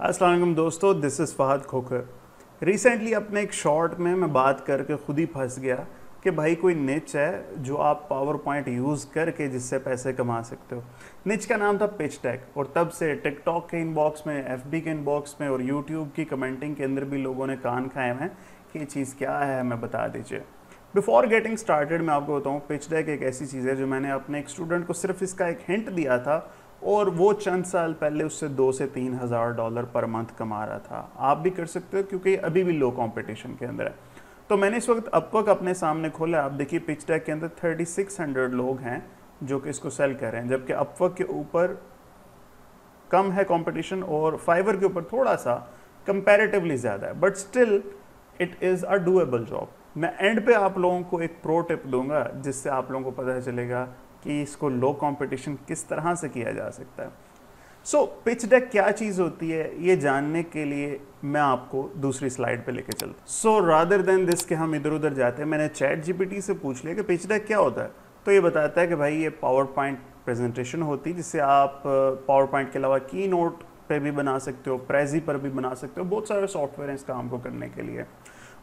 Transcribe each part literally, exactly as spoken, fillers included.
अस्सलाम वालेकुम दोस्तों, this is Fahad Khokhar. Recently अपने एक शॉर्ट में मैं बात करके ख़ुद ही फंस गया कि भाई कोई निच है जो आप पावर पॉइंट यूज़ करके जिससे पैसे कमा सकते हो। निच का नाम था पिच टैक और तब से टिकटॉक के इनबॉक्स में, एफबी के इनबॉक्स में और यूट्यूब की कमेंटिंग के अंदर भी लोगों ने कान खाए हैं कि ये चीज़ क्या है, हमें बता दीजिए। बिफोर गेटिंग स्टार्टेड मैं आपको बताऊँ, पिच डैक एक ऐसी चीज़ है जो मैंने अपने एक स्टूडेंट को सिर्फ इसका एक हिंट दिया था और वो चंद साल पहले उससे दो से तीन हज़ार डॉलर पर मंथ कमा रहा था। आप भी कर सकते हो क्योंकि अभी भी लो कंपटीशन के अंदर है। तो मैंने इस वक्त अपवर्क अपने सामने खोला। आप देखिए पिच टैक के अंदर थर्टी सिक्स हंड्रेड लोग हैं जो कि इसको सेल कर रहे हैं, जबकि अपवर्क के ऊपर कम है कंपटीशन और फाइवर के ऊपर थोड़ा सा कंपेरेटिवली ज़्यादा है, but still it is a doable job. मैं एंड पे आप लोगों को एक प्रो टिप दूंगा जिससे आप लोगों को पता चलेगा कि इसको लो कंपटीशन किस तरह से किया जा सकता है। सो पिच डेक क्या चीज़ होती है, ये जानने के लिए मैं आपको दूसरी स्लाइड पे लेके चलता। सो रादर देन दिस के हम इधर उधर जाते हैं, मैंने चैट जीपीटी से पूछ लिया कि पिच डेक क्या होता है, तो ये बताता है कि भाई ये पावर पॉइंट प्रेजेंटेशन होती है जिससे आप पावर पॉइंट के अलावा की नोट पर भी बना सकते हो, प्रेजी पर भी बना सकते हो। बहुत सारे सॉफ्टवेयर हैं इस काम को करने के लिए।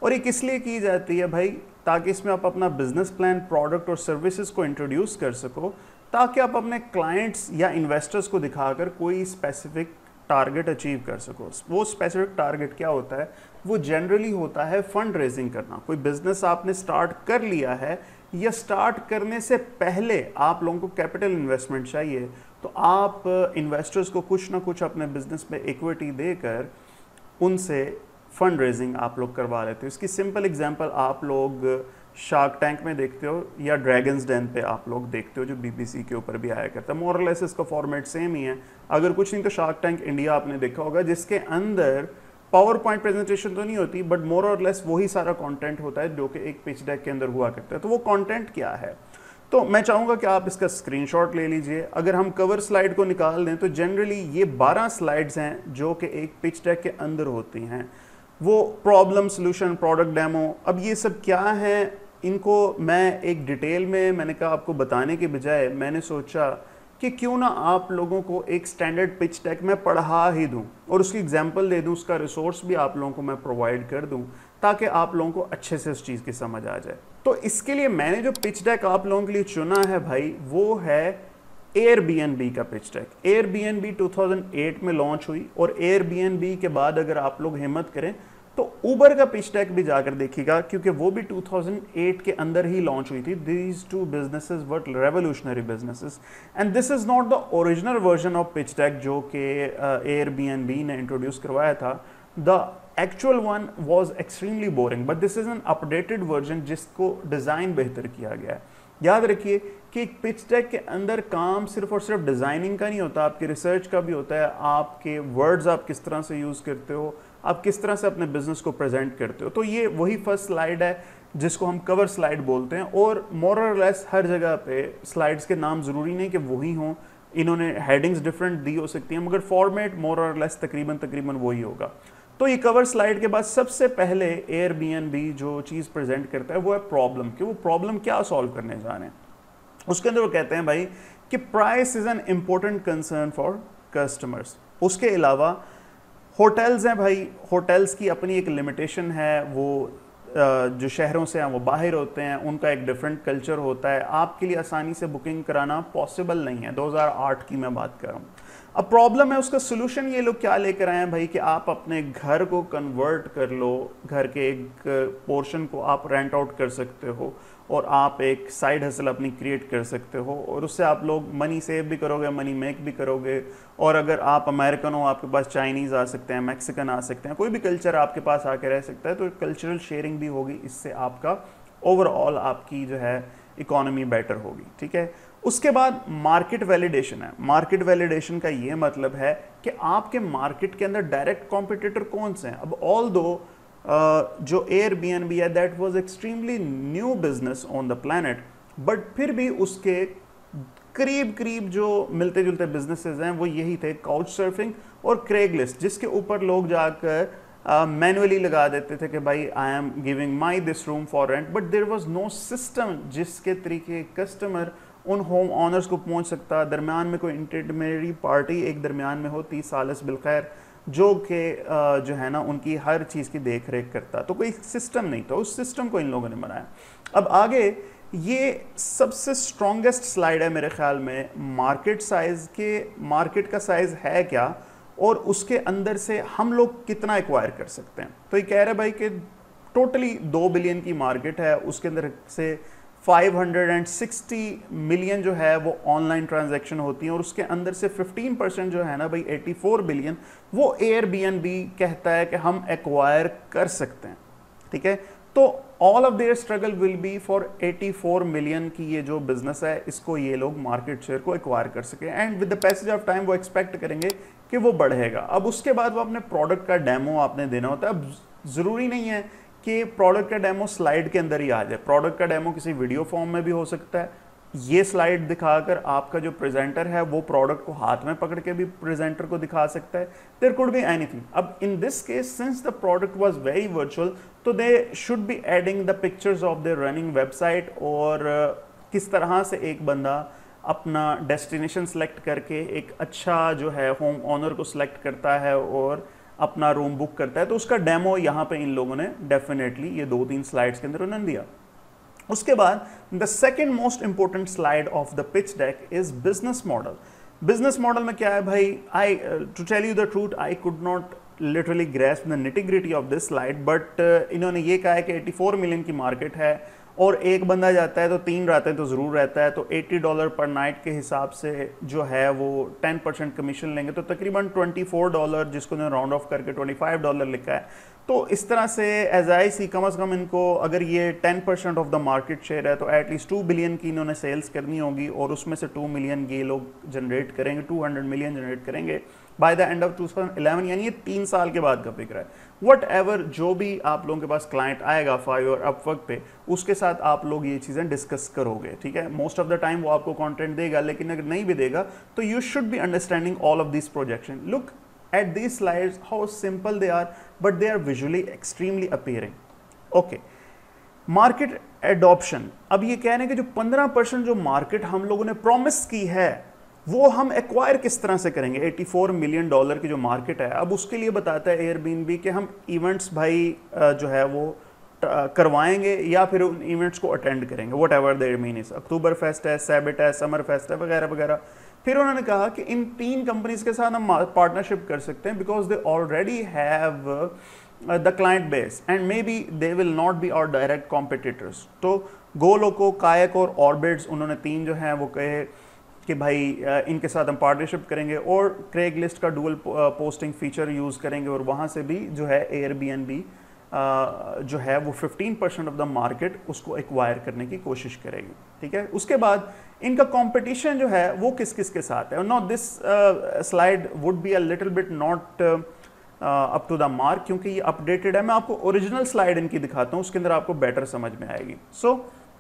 और ये किस लिए की जाती है भाई, ताकि इसमें आप अपना बिजनेस प्लान, प्रोडक्ट और सर्विसेज को इंट्रोड्यूस कर सको, ताकि आप अपने क्लाइंट्स या इन्वेस्टर्स को दिखाकर कोई स्पेसिफिक टारगेट अचीव कर सको। वो स्पेसिफिक टारगेट क्या होता है, वो जनरली होता है फंड रेजिंग करना। कोई बिजनेस आपने स्टार्ट कर लिया है या स्टार्ट करने से पहले आप लोगों को कैपिटल इन्वेस्टमेंट चाहिए, तो आप इन्वेस्टर्स को कुछ ना कुछ अपने बिजनेस में इक्विटी देकर उनसे फंड रेजिंग आप लोग करवा लेते हो। इसकी सिंपल एग्जांपल आप लोग शार्क टैंक में देखते हो या ड्रैगन्स डेन पे आप लोग देखते हो, जो बीबीसी के ऊपर भी आया करता है। मोरलेस इसका फॉर्मेट सेम ही है, अगर कुछ नहीं तो शार्क टैंक इंडिया आपने देखा होगा, जिसके अंदर पावर पॉइंट प्रेजेंटेशन तो नहीं होती बट मोर और लेस वही सारा कॉन्टेंट होता है जो कि एक पिच डेक के अंदर हुआ करता है। तो वो कॉन्टेंट क्या है, तो मैं चाहूँगा कि आप इसका स्क्रीनशॉट ले लीजिए। अगर हम कवर स्लाइड को निकाल दें तो जनरली ये बारह स्लाइड्स हैं जो कि एक पिच डेक के अंदर होती हैं। वो प्रॉब्लम, सोल्यूशन, प्रोडक्ट डेमो, अब ये सब क्या हैं, इनको मैं एक डिटेल में मैंने कहा आपको बताने के बजाय मैंने सोचा कि क्यों ना आप लोगों को एक स्टैंडर्ड पिच डेक मैं पढ़ा ही दूं और उसकी एग्जांपल दे दूं, उसका रिसोर्स भी आप लोगों को मैं प्रोवाइड कर दूं ताकि आप लोगों को अच्छे से उस चीज़ की समझ आ जाए। तो इसके लिए मैंने जो पिच डेक आप लोगों के लिए चुना है भाई, वो है एयरबीएनबी का पिच डेक। एयरबीएनबी दो हज़ार आठ में लॉन्च हुई और एयरबीएनबी के बाद अगर आप लोग हिम्मत करें तो ऊबर का पिच डेक भी जाकर देखिएगा, क्योंकि वो भी दो हज़ार आठ के अंदर ही लॉन्च हुई थी। These two businesses were revolutionary businesses and this is not the original version of pitch deck जो कि एयरबीएनबी ने इंट्रोड्यूस करवाया था। The actual one was extremely boring but this is an updated version जिसको design बेहतर किया गया है। याद रखिए कि एक पिच डेक के अंदर काम सिर्फ और सिर्फ डिज़ाइनिंग का नहीं होता, आपके रिसर्च का भी होता है, आपके वर्ड्स आप किस तरह से यूज़ करते हो, आप किस तरह से अपने बिजनेस को प्रेजेंट करते हो। तो ये वही फर्स्ट स्लाइड है जिसको हम कवर स्लाइड बोलते हैं और मोर और लेस हर जगह पे स्लाइड्स के नाम ज़रूरी नहीं कि वही हों, इन्होंने हेडिंग्स डिफरेंट दी हो सकती हैं मगर फॉर्मेट मोर और लेस तकरीबन तकरीबन वही होगा। तो ये कवर स्लाइड के बाद सबसे पहले एयरबीएनबी जो चीज़ प्रेजेंट करता है वो है प्रॉब्लम, कि वो प्रॉब्लम क्या सॉल्व करने जा रहे हैं। उसके अंदर वो कहते हैं भाई कि price is an important concern for customers. उसके अलावा होटल्स हैं भाई, होटल्स की अपनी एक लिमिटेशन है, वो जो शहरों से हैं वो बाहर होते हैं, उनका एक डिफरेंट कल्चर होता है, आपके लिए आसानी से बुकिंग कराना पॉसिबल नहीं है। दो हज़ार आठ की मैं बात कर रहा हूँ। अब प्रॉब्लम है, उसका सोल्यूशन ये लोग क्या लेकर आए हैं भाई कि आप अपने घर को कन्वर्ट कर लो, घर के एक पोर्शन को आप रेंट आउट कर सकते हो और आप एक साइड हसल अपनी क्रिएट कर सकते हो और उससे आप लोग मनी सेव भी करोगे, मनी मेक भी करोगे। और अगर आप अमेरिकन हो, आपके पास चाइनीज़ आ सकते हैं, मैक्सिकन आ सकते हैं, कोई भी कल्चर आपके पास आके रह सकता है, तो कल्चरल शेयरिंग भी होगी। इससे आपका ओवरऑल आपकी जो है इकोनॉमी बेटर होगी, ठीक है। उसके बाद मार्केट वैलिडेशन है। मार्केट वैलिडेशन का ये मतलब है कि आपके मार्केट के अंदर डायरेक्ट कॉम्पिटिटर कौन से हैं। अब ऑल दो Uh, जो एयरबीएनबी है that was extremely new business on the planet, but फिर भी उसके करीब करीब जो मिलते जुलते बिजनेसेस हैं वो यही थे, काउच सर्फिंग और क्रेगलिस्ट, जिसके ऊपर लोग जाकर मैनुअली uh, लगा देते थे कि भाई I am giving my this room for rent, but there was no system जिसके तरीके कस्टमर उन होम ऑनर्स को पहुंच सकता। दरमियान में कोई इंटरमीडियरी पार्टी एक दरमियान में हो तीस सालस बिलखैर, जो के जो है ना उनकी हर चीज़ की देख रेख करता। तो कोई सिस्टम नहीं था, उस सिस्टम को इन लोगों ने बनाया। अब आगे ये सबसे स्ट्रॉन्गेस्ट स्लाइड है मेरे ख्याल में मार्केट साइज़ के, मार्केट का साइज़ है क्या और उसके अंदर से हम लोग कितना एक्वायर कर सकते हैं। तो ये कह रहा है भाई कि टोटली दो बिलियन की मार्केट है, उसके अंदर से फाइव हंड्रेड सिक्सटी मिलियन जो है वो ऑनलाइन ट्रांजैक्शन होती हैं और उसके अंदर से फिफ्टीन परसेंट जो है ना भाई एटी फोर बिलियन वो Airbnb कहता है कि हम एक्वायर कर सकते हैं। ठीक है, तो all of their struggle will be for eighty four million की ये जो बिजनेस है इसको ये लोग मार्केट शेयर को एक्वायर कर सके, and with the passage of time वो एक्सपेक्ट करेंगे कि वो बढ़ेगा। अब उसके बाद वो अपने प्रोडक्ट का डेमो आपने देना होता है। अब ज़रूरी नहीं है कि प्रोडक्ट का डेमो स्लाइड के अंदर ही आ जाए, प्रोडक्ट का डेमो किसी वीडियो फॉर्म में भी हो सकता है। ये स्लाइड दिखाकर आपका जो प्रेजेंटर है वो प्रोडक्ट को हाथ में पकड़ के भी प्रेजेंटर को दिखा सकता है। There could be anything. अब in this case since the product was very virtual, तो they should be adding the pictures of their running website, और किस तरह से एक बंदा अपना डेस्टिनेशन सेलेक्ट करके एक अच्छा जो है होम ऑनर को सेलेक्ट करता है और अपना रूम बुक करता है। तो उसका डेमो यहाँ पे इन लोगों ने डेफिनेटली ये दो तीन स्लाइड्स के अंदर उन्होंने दिया। उसके बाद the second most important slide of the pitch deck is business model. Business model में क्या है भाई, I to tell you the truth I could not literally grasp the nitty-gritty of this slide, but इन्होंने ये कहा है कि eighty four million की मार्केट है और एक बंदा जाता है तो तीन रातें तो ज़रूर रहता है, तो अस्सी डॉलर पर नाइट के हिसाब से जो है वो टेन परसेंट कमीशन लेंगे, तो तकरीबन चौबीस डॉलर, जिसको ने राउंड ऑफ करके पच्चीस डॉलर लिखा है। तो इस तरह से एज आई सी कम अज़ कम इनको अगर ये ten percent of the market share है तो एटलीस्ट टू बिलियन की इन्होंने सेल्स करनी होगी और उसमें से टू मिलियन ये लोग जनरेट करेंगे, टू हंड्रेड मिलियन जनरेट करेंगे by the end of two thousand eleven, यानी ये तीन साल के बाद का फिक्र है। वट एवर जो भी आप लोगों के पास क्लाइंट आएगा फाइवर अपवर्क पे, उसके साथ आप लोग ये चीज़ें डिस्कस करोगे। ठीक है, मोस्ट ऑफ द टाइम वो आपको कॉन्टेंट देगा, लेकिन अगर नहीं भी देगा तो you should be understanding all of this projection. Look at these slides how simple they are but they are visually extremely appearing. okay, market adoption. अब ये कह रहे हैं कि जो पंद्रह परसेंट जो market हम लोगों ने promise की है वो हम acquire किस तरह से करेंगे। एटी फोर मिलियन डॉलर की जो market है, अब उसके लिए बताता है Airbnb कि हम events भाई जो है वो करवाएंगे या फिर उन events को attend करेंगे, whatever there means. October fest है, सैबिट है, समर फेस्ट है, वगैरह वगैरह। फिर उन्होंने कहा कि इन तीन कंपनीज के साथ हम पार्टनरशिप कर सकते हैं because they already have the client base and may be they will not be our direct competitors. तो गोलोको, कायक और ऑर्बिट्स उन्होंने तीन जो हैं वो कहे कि भाई इनके साथ हम पार्टनरशिप करेंगे और क्रेगलिस्ट का डुअल पोस्टिंग फीचर यूज़ करेंगे और वहाँ से भी जो है एयरबीएनबी जो है वो fifteen percent of the market उसको एक्वायर करने की कोशिश करेगी। ठीक है, उसके बाद इनका कंपटीशन जो है वो किस किस के साथ है। Not this slide would be a little bit not up to the mark क्योंकि ये अपडेटेड है। मैं आपको ओरिजिनल स्लाइड इनकी दिखाता हूँ, उसके अंदर आपको बेटर समझ में आएगी। So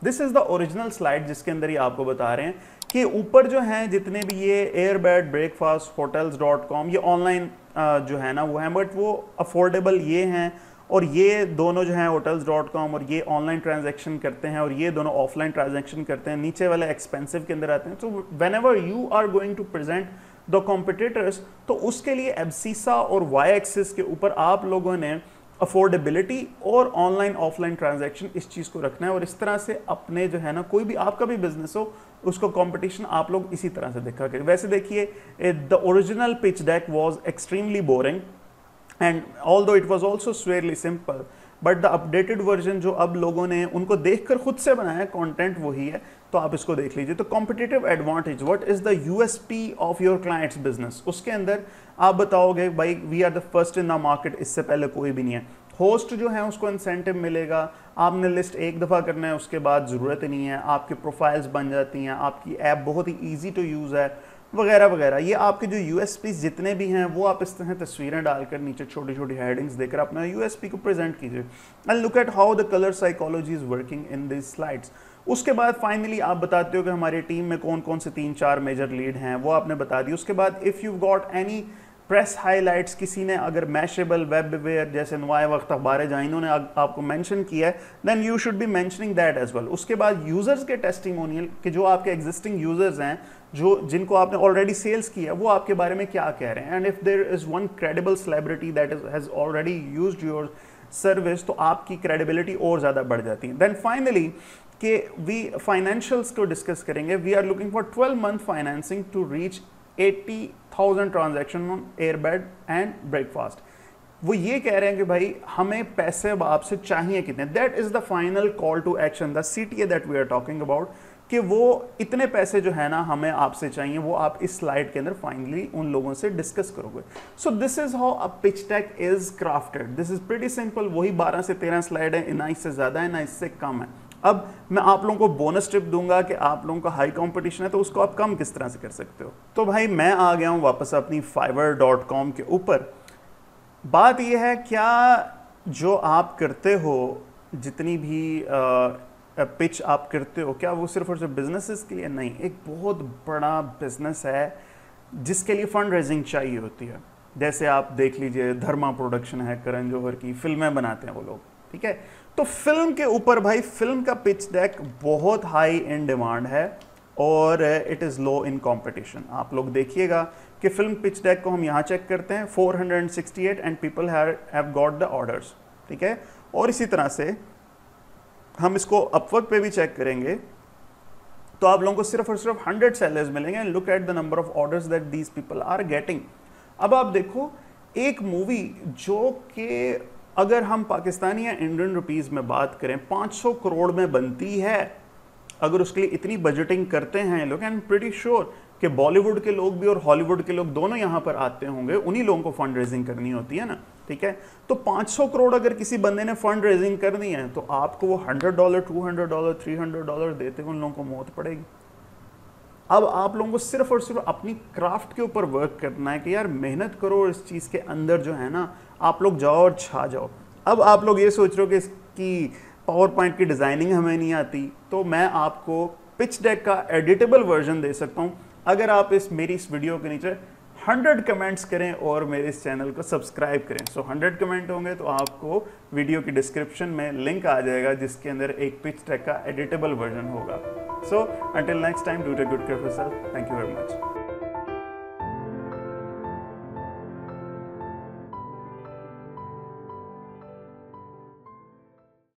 this is the original slide जिसके अंदर ये आपको बता रहे हैं कि ऊपर जो हैं जितने भी ये airbed, breakfast, hotels dot com ये ऑनलाइन uh, जो है ना वो हैं, बट वो अफोर्डेबल ये हैं और ये दोनों जो हैं होटल्स डॉट कॉम और ये ऑनलाइन ट्रांजैक्शन करते हैं और ये दोनों ऑफलाइन ट्रांजैक्शन करते हैं, नीचे वाले एक्सपेंसिव के अंदर आते हैं। तो whenever you are going to present the competitors, तो उसके लिए एब्सीसा और वाई एक्सिस के ऊपर आप लोगों ने अफोर्डेबिलिटी और ऑनलाइन ऑफलाइन ट्रांजैक्शन इस चीज़ को रखना है और इस तरह से अपने जो है ना कोई भी आपका भी बिजनेस हो उसको कंपटीशन आप लोग इसी तरह से देखा करें। वैसे देखिए the original pitch deck was extremely boring and although it was also squarely simple, but the updated version जो अब लोगों ने उनको देखकर खुद से बनाया कंटेंट वही है, तो आप इसको देख लीजिए। तो competitive advantage, what is the USP of your clients business, उसके अंदर आप बताओगे भाई we are the first in the market, इससे पहले कोई भी नहीं है। होस्ट जो है उसको इंसेंटिव मिलेगा, आपने लिस्ट एक दफ़ा करना है उसके बाद ज़रूरत नहीं है, आपके प्रोफाइल्स बन जाती हैं, आपकी ऐप बहुत ही ईजी टू यूज़ है, वगैरह वगैरह। ये आपके जो यूएसपी जितने भी हैं वो आप इस तरह तस्वीरें डालकर नीचे छोटी छोटी हेडिंग्स देकर अपना यूएसपी को प्रेजेंट कीजिए। And look at how the colour psychology is working in this slides. उसके बाद फाइनली आप बताते हो कि हमारी टीम में कौन कौन से तीन चार मेजर लीड हैं, वो आपने बता दी। उसके बाद if you got any press highlights किसी ने अगर मैशेबल, वेबवेयर जैसे नवाए वक्त अखबार जहाँ इन्होंने आपको मेंशन किया है, then you should be mentioning that as well. उसके बाद यूज़र्स के टेस्टिमोनियल कि जो आपके एग्जिस्टिंग यूज़र्स हैं, जो जिनको आपने ऑलरेडी सेल्स किया है, वो आपके बारे में क्या कह रहे हैं। And if there is one credible celebrity that is has already used your service, तो आपकी क्रेडिबिलिटी और ज़्यादा बढ़ जाती है। देन फाइनली कि वी फाइनेंशियल्स को डिस्कस करेंगे। We are looking for twelve month financing to reach eighty thousand transaction on airbed and breakfast. वो ये कह रहे हैं कि भाई हमें पैसे अब आपसे चाहिए कितने। That is the final call to action, the C T A that we are talking about, कि वो इतने पैसे जो है ना हमें आपसे चाहिए, वो आप इस स्लाइड के अंदर फाइनली उन लोगों से डिस्कस करोगे। So this is how a pitch deck is crafted. This is pretty simple, वही बारह से तेरह स्लाइड है, ना इससे ज़्यादा है ना इससे कम है। अब मैं आप लोगों को बोनस टिप दूंगा कि आप लोगों का हाई कंपटीशन है तो उसको आप कम किस तरह से कर सकते हो। तो भाई मैं आ गया हूँ वापस अपनी फाइवर डॉट कॉम के ऊपर। बात यह है, क्या जो आप करते हो, जितनी भी पिच आप करते हो, क्या वो सिर्फ और सिर्फ बिजनेसेस के लिए? नहीं, एक बहुत बड़ा बिजनेस है जिसके लिए फंड रेजिंग चाहिए होती है। जैसे आप देख लीजिए, धर्मा प्रोडक्शन है करण जौहर की, फिल्में बनाते हैं वो लोग, ठीक है। तो फिल्म के ऊपर भाई फिल्म का पिच डेक बहुत हाई इन डिमांड है और it is low in competition. आप लोग देखिएगा कि फिल्म पिच डेक को हम यहाँ चेक करते हैं, four sixty eight and people have got the orders, ठीक है। और इसी तरह से हम इसको अपवर्क पे भी चेक करेंगे तो आप लोगों को सिर्फ और सिर्फ हंड्रेड सेलर्स मिलेंगे। And look at the number of orders that these people are getting. अब आप देखो, एक मूवी जो कि अगर हम पाकिस्तानी या इंडियन रुपीज़ में बात करें पाँच सौ करोड़ में बनती है, अगर उसके लिए इतनी बजटिंग करते हैं लोग, एंड प्रिटी श्योर कि बॉलीवुड के लोग भी और हॉलीवुड के लोग दोनों यहाँ पर आते होंगे, उन्हीं लोगों को फंड रेजिंग करनी होती है ना, ठीक है। तो पाँच सौ करोड़ अगर किसी बंदे ने फंड रेजिंग करनी है तो आपको वो hundred dollar, two hundred dollar, three hundred dollar देते हुए उन लोगों को मौत पड़ेगी। अब आप लोगों को सिर्फ और सिर्फ अपनी क्राफ्ट के ऊपर वर्क करना है कि यार मेहनत करो, इस चीज़ के अंदर जो है ना आप लोग जाओ और छा जाओ। अब आप लोग ये सोच रहे हो कि इसकी पावर पॉइंट की डिज़ाइनिंग हमें नहीं आती, तो मैं आपको पिच डेक का एडिटेबल वर्जन दे सकता हूँ अगर आप इस मेरी इस वीडियो के नीचे हंड्रेड कमेंट्स करें और मेरे इस चैनल को सब्सक्राइब करें। सो हंड्रेड कमेंट होंगे तो आपको वीडियो की डिस्क्रिप्शन में लिंक आ जाएगा जिसके अंदर एक पिच डेक का एडिटेबल वर्जन होगा। So until next time, do take good care of yourself. Thank you very much.